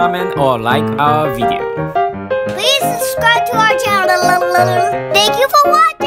comment, or like our video. Please subscribe to our channel. Thank you for watching.